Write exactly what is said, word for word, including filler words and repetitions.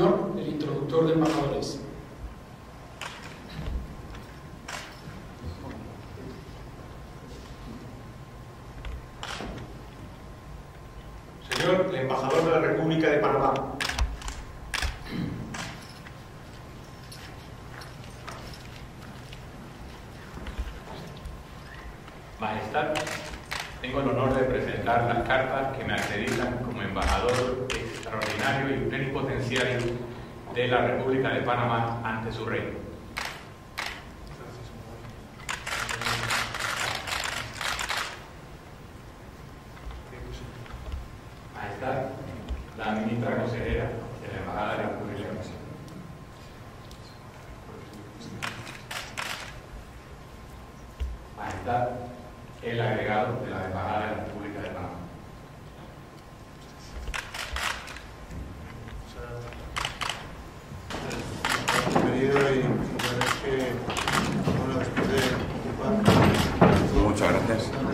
señor, el introductor de embajadores. Señor, el embajador de la República de Panamá. Majestad, tengo el honor de presentar las cartas que me acreditan como embajador extraordinario y plenipotenciario de la República de Panamá ante su rey. Majestad, la ministra consejera de la Embajada de la República de Panamá. Majestad, el agregado de la Embajada de la República de Panamá. Muchas gracias.